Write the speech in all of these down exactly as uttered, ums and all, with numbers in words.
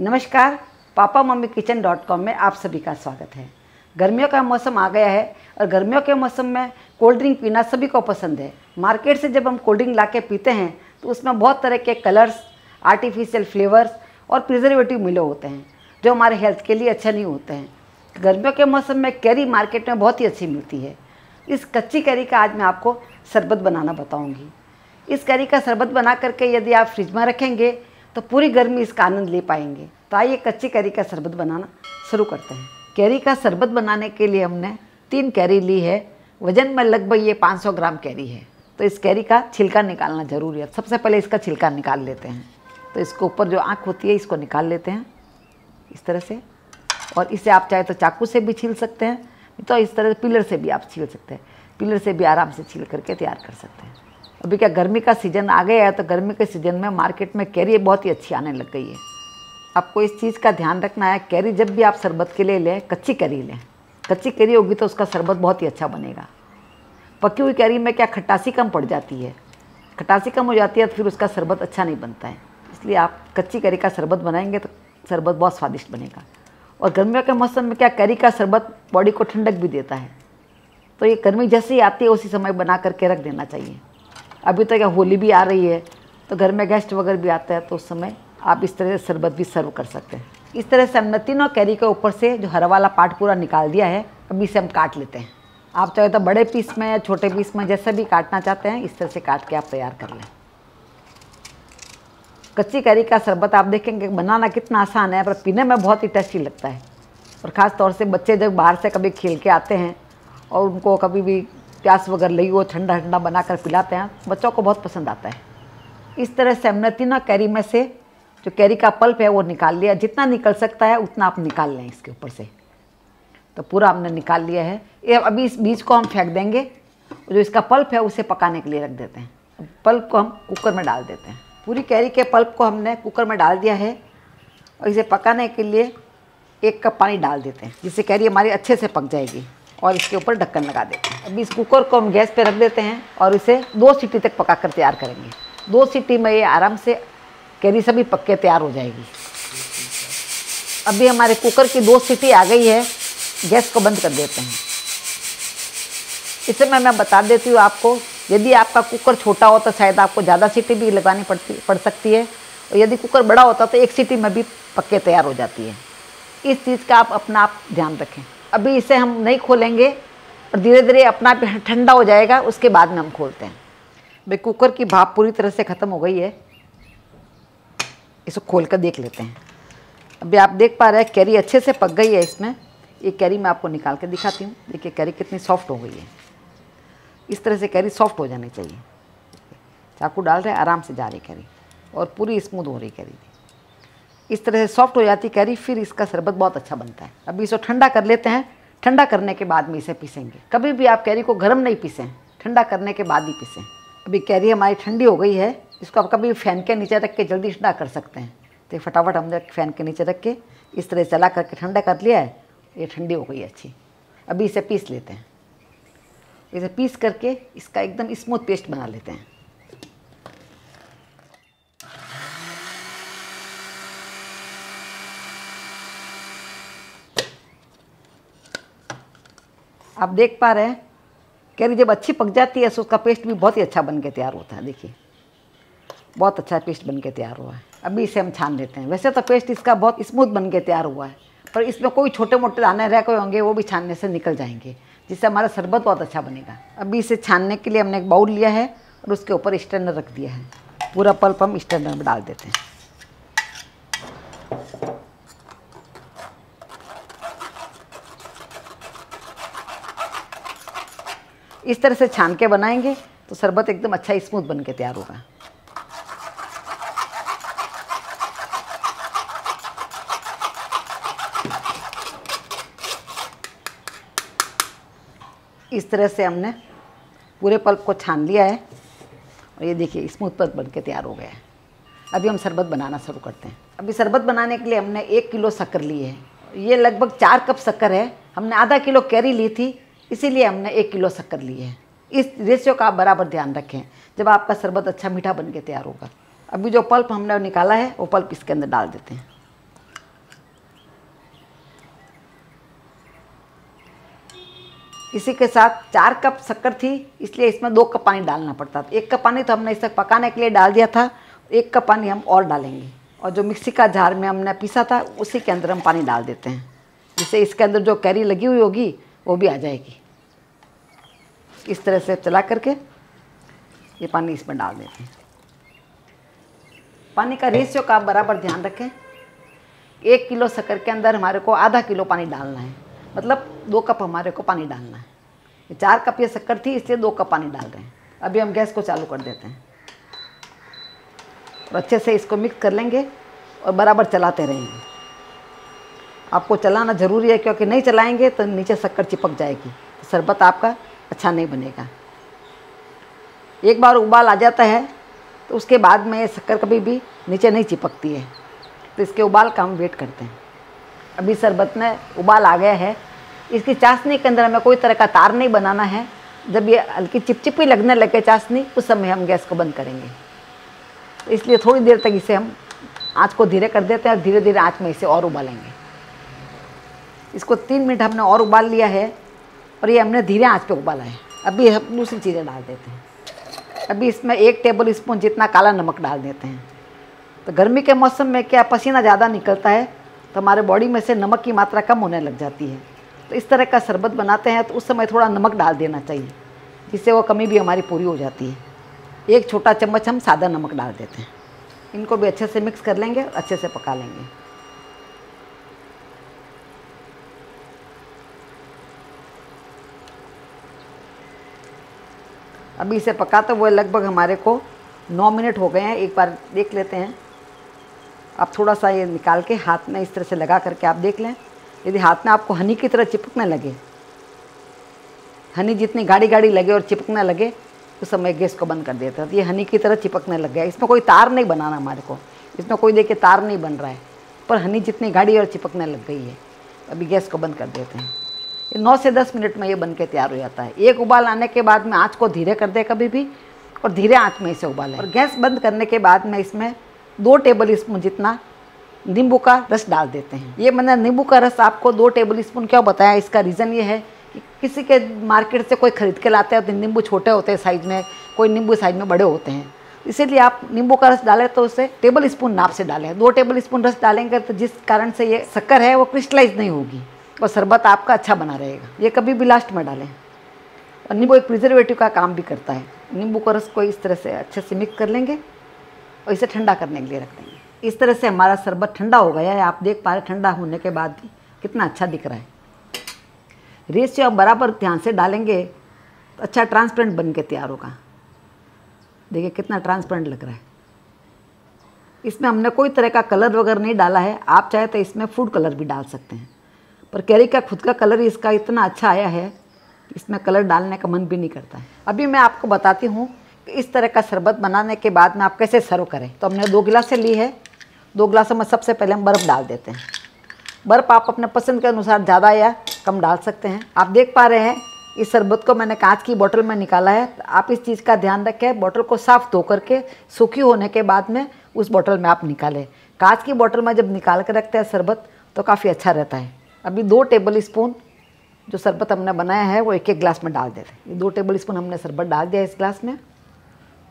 नमस्कार, papa mummy kitchen dot com में आप सभी का स्वागत है। गर्मियों का मौसम आ गया है और गर्मियों के मौसम में कोल्ड ड्रिंक पीना सभी को पसंद है। मार्केट से जब हम कोल्ड ड्रिंक लाके पीते हैं तो उसमें बहुत तरह के कलर्स, आर्टिफिशियल फ्लेवर्स और प्रिजर्वेटिव मिले होते हैं जो हमारे हेल्थ के लिए अच्छे नहीं होते हैं। गर्मियों के मौसम में कैरी मार्केट में बहुत ही अच्छी मिलती है। इस कच्ची कैरी का आज मैं आपको शरबत बनाना बताऊँगी। इस कैरी का शरबत बना करके यदि आप फ्रिज में रखेंगे तो पूरी गर्मी इसका आनंद ले पाएंगे। तो आइए कच्ची कैरी का शरबत बनाना शुरू करते हैं। कैरी का शरबत बनाने के लिए हमने तीन कैरी ली है। वजन में लगभग ये पाँच सौ ग्राम कैरी है। तो इस कैरी का छिलका निकालना ज़रूरी है। सबसे पहले इसका छिलका निकाल लेते हैं। तो इसके ऊपर जो आँख होती है इसको निकाल लेते हैं इस तरह से, और इसे आप चाहे तो चाकू से भी छील सकते हैं, तो इस तरह पिलर से भी आप छील सकते हैं। पिलर से भी आराम से छील करके तैयार कर सकते हैं। अभी क्या गर्मी का सीज़न आ गया है, तो गर्मी के सीज़न में मार्केट में कैरी बहुत ही अच्छी आने लग गई है। आपको इस चीज़ का ध्यान रखना है, कैरी जब भी आप शरबत के लिए लें कच्ची कैरी लें। कच्ची कैरी होगी तो उसका शरबत बहुत ही अच्छा बनेगा। पकी हुई कैरी में क्या खट्टासी कम पड़ जाती है, खट्टासी कम हो जाती है तो फिर उसका शरबत अच्छा नहीं बनता है। इसलिए आप कच्ची कैरी का शरबत बनाएंगे तो शरबत बहुत स्वादिष्ट बनेगा। और गर्मियों के मौसम में क्या कैरी का शरबत बॉडी को ठंडक भी देता है। तो ये गर्मी जैसे ही आती है उसी समय बना करके रख देना चाहिए। अभी तो क्या होली भी आ रही है, तो घर में गेस्ट वगैरह भी आता है तो उस समय आप इस तरह से शरबत भी सर्व कर सकते हैं। इस तरह से हमने तीनों कैरी के ऊपर से जो हरा वाला पार्ट पूरा निकाल दिया है। अभी इसे हम काट लेते हैं। आप चाहे तो बड़े पीस में या छोटे पीस में जैसे भी काटना चाहते हैं इस तरह से काट के आप तैयार कर लें। कच्ची कैरी का शरबत आप देखेंगे बनाना कितना आसान है, पर पीने में बहुत ही टेस्टी लगता है। और ख़ास तौर से बच्चे जब बाहर से कभी खेल के आते हैं और उनको कभी भी प्यास वगैरह लगी हो ठंडा ठंडा बनाकर पिलाते हैं, बच्चों को बहुत पसंद आता है। इस तरह से हमने तीनों कैरी में से जो कैरी का पल्प है वो निकाल लिया। जितना निकल सकता है उतना आप निकाल लें इसके ऊपर से। तो पूरा हमने निकाल लिया है। ये अभी इस बीज को हम फेंक देंगे। जो इसका पल्प है उसे पकाने के लिए रख देते हैं। पल्प को हम कुकर में डाल देते हैं। पूरी कैरी के पल्प को हमने कुकर में डाल दिया है और इसे पकाने के लिए एक कप पानी डाल देते हैं, जिससे कैरी हमारी अच्छे से पक जाएगी। और इसके ऊपर ढक्कन लगा देते हैं। अभी इस कुकर को हम गैस पर रख देते हैं और इसे दो सीटी तक पका कर तैयार करेंगे। दो सीटी में ये आराम से कैरी सभी पक के तैयार हो जाएगी। अभी हमारे कुकर की दो सीटी आ गई है। गैस को बंद कर देते हैं। इसमें मैं बता देती हूँ आपको, यदि आपका कुकर छोटा हो तो शायद आपको ज़्यादा सीटी भी लगानी पड़ती पड़ सकती है, और यदि कुकर बड़ा होता तो एक सीटी में भी पक के तैयार हो जाती है। इस चीज़ का आप अपना आप ध्यान रखें। अभी इसे हम नहीं खोलेंगे और धीरे धीरे अपना ठंडा हो जाएगा, उसके बाद में हम खोलते हैं। भाई कुकर की भाप पूरी तरह से ख़त्म हो गई है। इसको खोल कर देख लेते हैं। अभी आप देख पा रहे हैं कैरी अच्छे से पक गई है। इसमें एक कैरी मैं आपको निकाल के दिखाती हूँ। देखिए कैरी कितनी सॉफ्ट हो गई है। इस तरह से कैरी सॉफ्ट हो जानी चाहिए। चाकू डाल रहे हैं, आराम से जा रही कैरी और पूरी स्मूथ हो रही कैरी। इस तरह से सॉफ्ट हो जाती कैरी, फिर इसका शरबत बहुत अच्छा बनता है। अभी इसको ठंडा कर लेते हैं। ठंडा करने के बाद में इसे पीसेंगे। कभी भी आप कैरी को गर्म नहीं पीसें, ठंडा करने के बाद ही पीसें। अभी कैरी हमारी ठंडी हो गई है। इसको आप कभी फैन के नीचे रख के जल्दी ठंडा कर सकते हैं। तो फटाफट हमने फैन के नीचे रख के इस तरह चला करके ठंडा कर लिया है। ये ठंडी हो गई है अच्छी। अभी इसे पीस लेते हैं। इसे पीस करके इसका एकदम स्मूथ पेस्ट बना लेते हैं। आप देख पा रहे हैं कैरी जब अच्छी पक जाती है तो उसका पेस्ट भी बहुत ही अच्छा बन के तैयार होता है। देखिए बहुत अच्छा पेस्ट बन के तैयार हुआ है। अभी इसे हम छान लेते हैं। वैसे तो पेस्ट इसका बहुत स्मूथ बन के तैयार हुआ है, पर इसमें कोई छोटे मोटे दाने रह गए होंगे, वो भी छानने से निकल जाएंगे, जिससे हमारा शरबत बहुत अच्छा बनेगा। अभी इसे छानने के लिए हमने एक बाउल लिया है और उसके ऊपर स्ट्रेनर रख दिया है। पूरा पल्प हम स्ट्रेनर में डाल देते हैं। इस तरह से छान के बनाएंगे तो शरबत एकदम अच्छा स्मूथ बन के तैयार होगा। इस तरह से हमने पूरे पल्प को छान लिया है और ये देखिए स्मूथ पल्प बन के तैयार हो गया है। अभी हम शरबत बनाना शुरू करते हैं। अभी शरबत बनाने के लिए हमने एक किलो शक्कर ली है। ये लगभग चार कप शक्कर है। हमने आधा किलो कैरी ली थी, इसीलिए हमने एक किलो शक्कर ली है। इस रेशियो का आप बराबर ध्यान रखें, जब आपका शरबत अच्छा मीठा बन के तैयार होगा। अभी जो पल्प हमने निकाला है वो पल्प इसके अंदर डाल देते हैं। इसी के साथ चार कप शक्कर थी इसलिए इसमें दो कप पानी डालना पड़ता था। एक कप पानी तो हमने इसे पकाने के लिए डाल दिया था, एक कप पानी हम और डालेंगे। और जो मिक्सी का जार में हमने पीसा था उसी के अंदर हम पानी डाल देते हैं, जिससे इसके अंदर जो कैरी लगी हुई होगी वो भी आ जाएगी। इस तरह से चला करके ये पानी इसमें डाल देते हैं। पानी का रेशियो का आप बराबर ध्यान रखें। एक किलो शक्कर के अंदर हमारे को आधा किलो पानी डालना है, मतलब दो कप हमारे को पानी डालना है। चार कप ये शक्कर थी इसलिए दो कप पानी डाल रहे हैं। अभी हम गैस को चालू कर देते हैं और अच्छे से इसको मिक्स कर लेंगे और बराबर चलाते रहेंगे। आपको चलाना ज़रूरी है, क्योंकि नहीं चलाएंगे तो नीचे शक्कर चिपक जाएगी, तो शरबत आपका अच्छा नहीं बनेगा। एक बार उबाल आ जाता है तो उसके बाद में शक्कर कभी भी नीचे नहीं चिपकती है, तो इसके उबाल का हम वेट करते हैं। अभी शरबत में उबाल आ गया है। इसकी चाशनी के अंदर हमें कोई तरह का तार नहीं बनाना है। जब ये हल्की चिपचिपी लगने लगे चाशनी, उस समय हम गैस को बंद करेंगे। तो इसलिए थोड़ी देर तक इसे हम आँच को धीरे कर देते हैं और धीरे धीरे आँच में इसे और उबालेंगे। इसको तीन मिनट हमने और उबाल लिया है और ये हमने धीरे आँच पर उबाला है। अभी हम दूसरी चीज़ें डाल देते हैं। अभी इसमें एक टेबल स्पून जितना काला नमक डाल देते हैं। तो गर्मी के मौसम में क्या पसीना ज़्यादा निकलता है, तो हमारे बॉडी में से नमक की मात्रा कम होने लग जाती है। तो इस तरह का शरबत बनाते हैं तो उस समय थोड़ा नमक डाल देना चाहिए, जिससे वो कमी भी हमारी पूरी हो जाती है। एक छोटा चम्मच हम सादा नमक डाल देते हैं। इनको भी अच्छे से मिक्स कर लेंगे और अच्छे से पका लेंगे। अभी इसे पकाते हुए लगभग हमारे को नौ मिनट हो गए हैं। एक बार देख लेते हैं। आप थोड़ा सा ये निकाल के हाथ में इस तरह से लगा करके आप देख लें। यदि हाथ में आपको हनी की तरह चिपकने लगे, हनी जितनी गाढ़ी गाढ़ी लगे और चिपकने लगे, उस समय गैस को बंद कर देते हैं। तो ये हनी की तरह चिपकने लग गया। इसमें कोई तार नहीं बनाना हमारे को, इसमें कोई देखिए तार नहीं बन रहा है, पर हनी जितनी गाढ़ी और चिपकने लग गई है। अभी गैस को बंद कर देते हैं। नौ से दस मिनट में ये बनके तैयार हो जाता है। एक उबाल आने के बाद में आँच को धीरे कर दे कभी भी, और धीरे आँच में इसे उबालें। और गैस बंद करने के बाद में इसमें दो टेबल स्पून जितना नींबू का रस डाल देते हैं। ये मैंने नींबू का रस आपको दो टेबल स्पून क्यों बताया, इसका रीज़न ये है कि किसी के मार्केट से कोई ख़रीद के लाते हैं तो नींबू छोटे होते हैं साइज़ में, कोई नींबू साइज़ में बड़े होते हैं। इसीलिए आप नींबू का रस डालें तो उसे टेबल स्पून नाप से डालें। दो टेबल स्पून रस डालेंगे तो जिस कारण से ये शक्कर है वो क्रिस्टलाइज नहीं होगी और शरबत आपका अच्छा बना रहेगा। ये कभी भी लास्ट में डालें। और नींबू एक प्रिजर्वेटिव का काम भी करता है। नींबू का रस को इस तरह से अच्छे से मिक्स कर लेंगे और इसे ठंडा करने के लिए रख देंगे। इस तरह से हमारा शरबत ठंडा हो गया है। आप देख पा रहे ठंडा होने के बाद भी कितना अच्छा दिख रहा है। रेशियो आप बराबर ध्यान से डालेंगे तो अच्छा ट्रांसपेरेंट बन के तैयार होगा। देखिए कितना ट्रांसपेरेंट लग रहा है। इसमें हमने कोई तरह का कलर वगैरह नहीं डाला है। आप चाहे तो इसमें फूड कलर भी डाल सकते हैं, पर कैरी का खुद का कलर इसका इतना अच्छा आया है, इसमें कलर डालने का मन भी नहीं करता है। अभी मैं आपको बताती हूँ कि इस तरह का शरबत बनाने के बाद में आप कैसे सर्व करें। तो हमने दो गिलासें ली है। दो गिलासों में सबसे पहले हम बर्फ़ डाल देते हैं। बर्फ़ आप अपने पसंद के अनुसार ज़्यादा या कम डाल सकते हैं। आप देख पा रहे हैं इस शरबत को मैंने कांच की बोतल में निकाला है। तो आप इस चीज़ का ध्यान रखें, बोतल को साफ़ धो करके सूखी होने के बाद में उस बोतल में आप निकालें। कांच की बोतल में जब निकाल के रखते हैं शरबत तो काफ़ी अच्छा रहता है। अभी दो टेबल स्पून जो शरबत हमने बनाया है वो एक एक गिलास में डाल देते हैं। ये दो टेबल स्पून हमने शरबत डाल दिया इस गिलास में,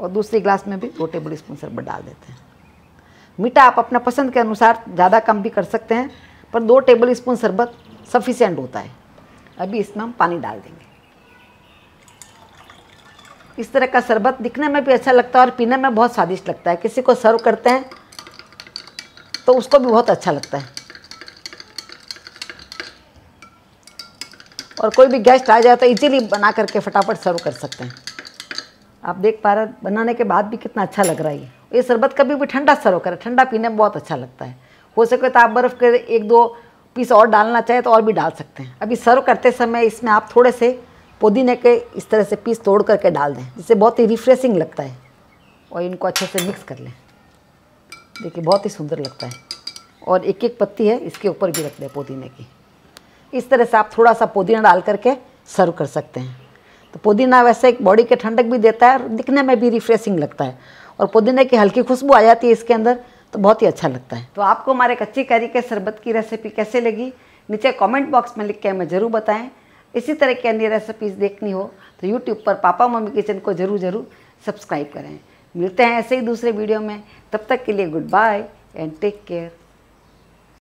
और दूसरी गिलास में भी दो टेबल स्पून शरबत डाल देते हैं। मीठा आप अपने पसंद के अनुसार ज़्यादा कम भी कर सकते हैं, पर दो टेबल स्पून शरबत सफिशेंट होता है। अभी इसमें हम पानी डाल देंगे। इस तरह का शरबत दिखने में भी अच्छा लगता है और पीने में बहुत स्वादिष्ट लगता है। किसी को सर्व करते हैं तो उसको भी बहुत अच्छा लगता है। और कोई भी गेस्ट आ जाए तो इजीली बना करके फटाफट सर्व कर सकते हैं। आप देख पा रहे बनाने के बाद भी कितना अच्छा लग रहा है। ये शरबत कभी भी ठंडा सर्व करें, ठंडा पीने में बहुत अच्छा लगता है। हो सके तो आप बर्फ़ के एक दो पीस और डालना चाहे तो और भी डाल सकते हैं। अभी सर्व करते समय इसमें आप थोड़े से पुदीने के इस तरह से पीस तोड़ करके डाल दें, जिससे बहुत ही रिफ्रेशिंग लगता है। और इनको अच्छे से मिक्स कर लें। देखिए बहुत ही सुंदर लगता है। और एक एक पत्ती है इसके ऊपर भी रख दें पुदीने की। इस तरह से आप थोड़ा सा पुदीना डाल करके सर्व कर सकते हैं। तो पुदीना वैसे एक बॉडी के ठंडक भी देता है और दिखने में भी रिफ्रेशिंग लगता है, और पुदीने की हल्की खुशबू आ जाती है इसके अंदर, तो बहुत ही अच्छा लगता है। तो आपको हमारे कच्ची कैरी के शरबत की रेसिपी कैसे लगी, नीचे कमेंट बॉक्स में लिख के हमें ज़रूर बताएं। इसी तरह की अन्य रेसिपीज़ देखनी हो तो यूट्यूब पर पापा मम्मी किचन को ज़रूर ज़रूर सब्सक्राइब करें। मिलते हैं ऐसे ही दूसरे वीडियो में, तब तक के लिए good bye and take care.